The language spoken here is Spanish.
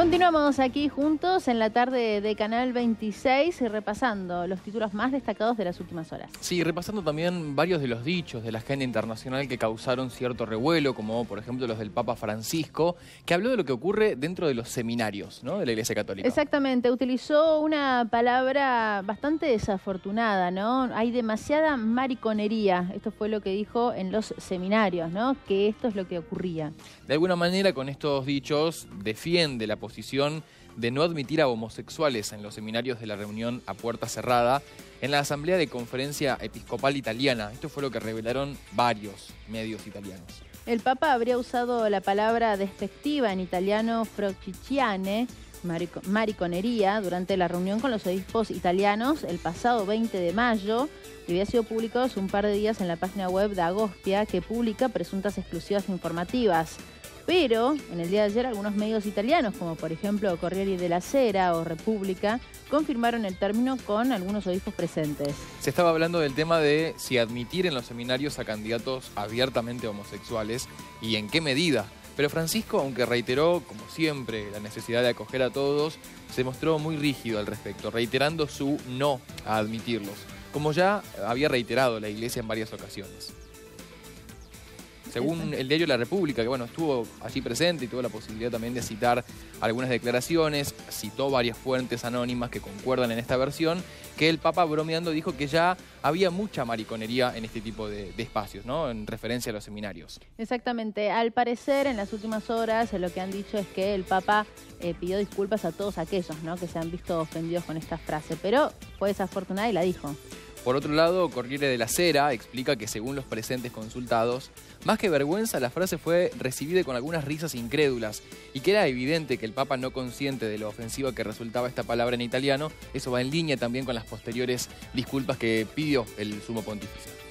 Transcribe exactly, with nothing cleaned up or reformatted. Continuamos aquí juntos en la tarde de Canal veintiséis y repasando los títulos más destacados de las últimas horas. Sí, repasando también varios de los dichos de la agenda internacional que causaron cierto revuelo, como por ejemplo los del Papa Francisco, que habló de lo que ocurre dentro de los seminarios, ¿no?, de la Iglesia Católica. Exactamente, utilizó una palabra bastante desafortunada, ¿no? Hay demasiada mariconería, esto fue lo que dijo en los seminarios, ¿no?, que esto es lo que ocurría. De alguna manera, con estos dichos defiende la posibilidad posición de no admitir a homosexuales en los seminarios de la reunión a puerta cerrada en la Asamblea de Conferencia Episcopal Italiana. Esto fue lo que revelaron varios medios italianos. El Papa habría usado la palabra despectiva en italiano frocicciane, marico, mariconería, durante la reunión con los obispos italianos el pasado veinte de mayo. Que había sido publicado hace un par de días en la página web de Agospia, que publica presuntas exclusivas informativas. Pero en el día de ayer algunos medios italianos, como por ejemplo Corriere della Sera o República, confirmaron el término con algunos obispos presentes. Se estaba hablando del tema de si admitir en los seminarios a candidatos abiertamente homosexuales y en qué medida. Pero Francisco, aunque reiteró, como siempre, la necesidad de acoger a todos, se mostró muy rígido al respecto, reiterando su no a admitirlos, como ya había reiterado la Iglesia en varias ocasiones. Según el diario La República, que bueno, estuvo allí presente y tuvo la posibilidad también de citar algunas declaraciones, citó varias fuentes anónimas que concuerdan en esta versión, que el Papa bromeando dijo que ya había mucha mariconería en este tipo de, de espacios, ¿no?, en referencia a los seminarios. Exactamente. Al parecer, en las últimas horas, lo que han dicho es que el Papa eh, pidió disculpas a todos aquellos, ¿no?, que se han visto ofendidos con esta frase, pero fue desafortunada y la dijo. Por otro lado, Corriere della Sera explica que según los presentes consultados, más que vergüenza, la frase fue recibida con algunas risas incrédulas y que era evidente que el Papa no consciente de lo ofensiva que resultaba esta palabra en italiano. Eso va en línea también con las posteriores disculpas que pidió el Sumo Pontífice.